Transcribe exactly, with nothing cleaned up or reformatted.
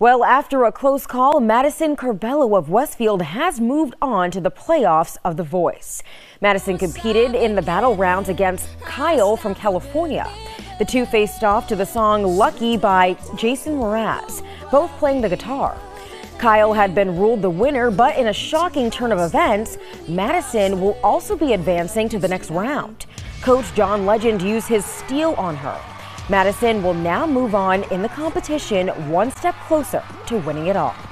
Well, after a close call, Madison Curbelo of Westfield has moved on to the playoffs of The Voice. Madison competed in the battle rounds against Kyle from California. The two faced off to the song Lucky by Jason Mraz, both playing the guitar. Kyle had been ruled the winner, but in a shocking turn of events, Madison will also be advancing to the next round. Coach John Legend used his steal on her. Madison will now move on in the competition, one step closer to winning it all.